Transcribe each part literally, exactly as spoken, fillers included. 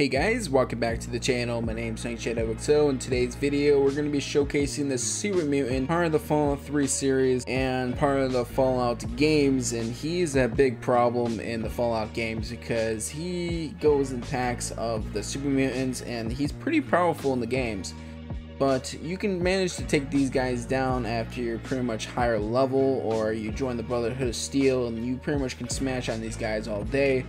Hey guys, welcome back to the channel. My name's NightShadowXO. In today's video, we're going to be showcasing the Super Mutant, part of the Fallout three series and part of the Fallout games. And he's a big problem in the Fallout games because he goes in packs of the Super Mutants and he's pretty powerful in the games. But you can manage to take these guys down after you're pretty much higher level, or you join the Brotherhood of Steel and you pretty much can smash on these guys all day.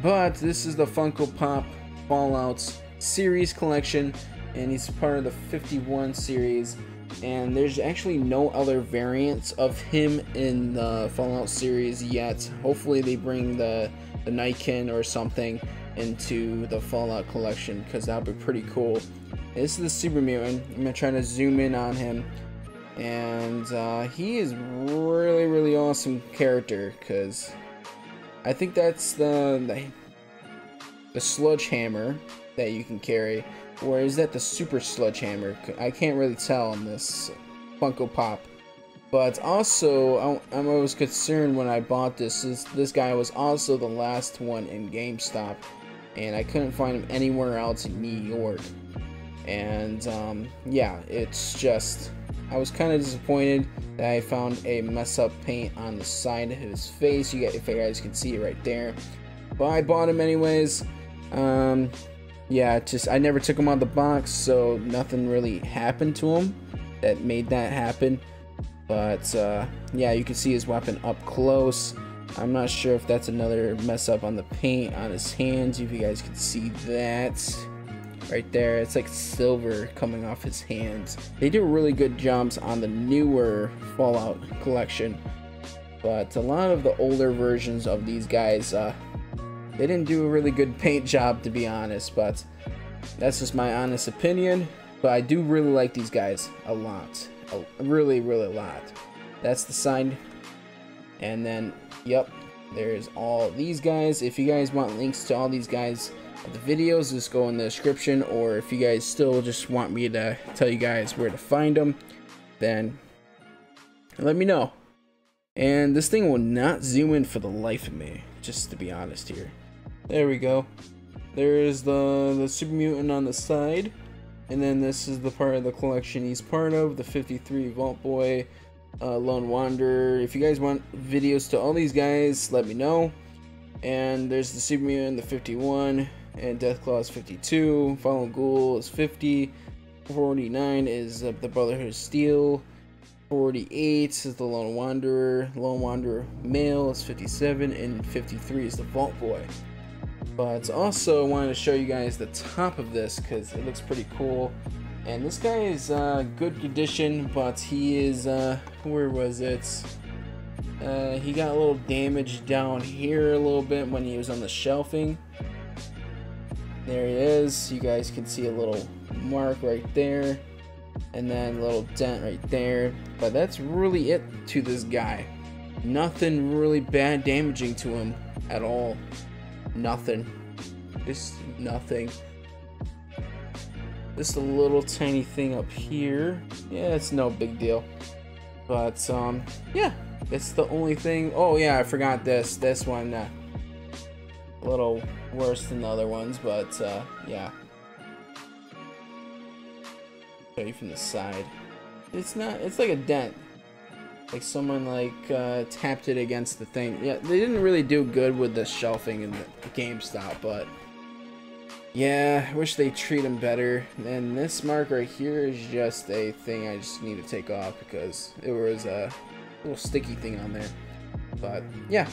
But this is the Funko Pop Fallout's series collection, and he's part of the fifty-one series, and there's actually no other variants of him in the Fallout series yet. Hopefully they bring the, the Nightkin or something into the Fallout collection, because that would be pretty cool. This is the Super Mutant. I'm going to try to zoom in on him, and uh, he is really really awesome character, because I think that's the, the the sledgehammer that you can carry, or is that the super sledgehammer? I can't really tell on this Funko Pop. But also, I'm always concerned when I bought this, since this guy was also the last one in GameStop, and I couldn't find him anywhere else in New York. And um, yeah, it's just, I was kind of disappointed that I found a mess up paint on the side of his face. You get, if you guys can see it right there. But I bought him anyways. Um, yeah, just I never took him out of the box, so nothing really happened to him that made that happen. But uh, yeah, you can see his weapon up close. I'm not sure if that's another mess up on the paint on his hands. If you guys can see that right there, it's like silver coming off his hands. They do really good jobs on the newer Fallout collection, but a lot of the older versions of these guys, uh, they didn't do a really good paint job, to be honest, but that's just my honest opinion. But I do really like these guys a lot. A really, really a lot. That's the sign. And then, yep, there's all these guys. If you guys want links to all these guys, the videos, just go in the description. Or if you guys still just want me to tell you guys where to find them, then let me know. And this thing will not zoom in for the life of me, just to be honest here. There we go. There is the, the Super Mutant on the side. And then this is the part of the collection he's part of, the fifty-three Vault Boy, uh, Lone Wanderer. If you guys want videos to all these guys, let me know. And there's the Super Mutant, the fifty-one, and Deathclaw is fifty-two, Fallen Ghoul is fifty, forty-nine is uh, the Brotherhood of Steel, forty-eight is the Lone Wanderer, Lone Wanderer male is fifty-seven, and fifty-three is the Vault Boy. But also, I wanted to show you guys the top of this because it looks pretty cool. And this guy is uh, good condition, but he is, uh, where was it? Uh, he got a little damage down here a little bit when he was on the shelving. There he is. You guys can see a little mark right there, and then a little dent right there. But that's really it to this guy. Nothing really bad damaging to him at all. Nothing, just nothing. Just a little tiny thing up here. Yeah, it's no big deal. But um, yeah, it's the only thing. Oh yeah, I forgot this. This one, uh, a little worse than the other ones, but uh, yeah. Show you from the side. It's not. It's like a dent. Like someone like uh, tapped it against the thing. Yeah, they didn't really do good with the shelving in the GameStop, but yeah, I wish they treat them better. And this mark right here is just a thing I just need to take off because it was a little sticky thing on there. But yeah,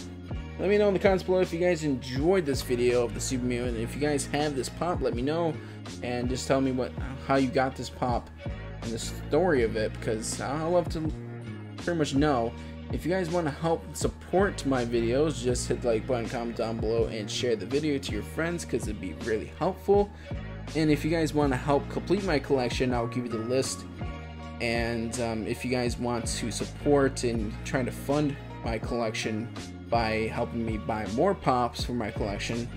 let me know in the comments below if you guys enjoyed this video of the Super Mutant. If you guys have this pop, let me know, and just tell me what how you got this pop and the story of it, because I love to pretty much know. If you guys want to help support my videos, just hit the like button, comment down below, and share the video to your friends, because it'd be really helpful. And if you guys want to help complete my collection, I'll give you the list. And um, if you guys want to support and try to fund my collection by helping me buy more pops for my collection,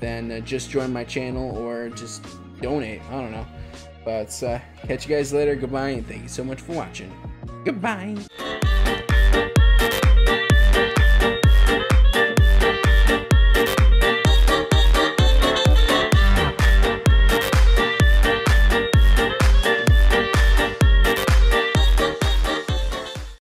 then uh, just join my channel or just donate, I don't know. But uh, catch you guys later. Goodbye, and thank you so much for watching. Goodbye.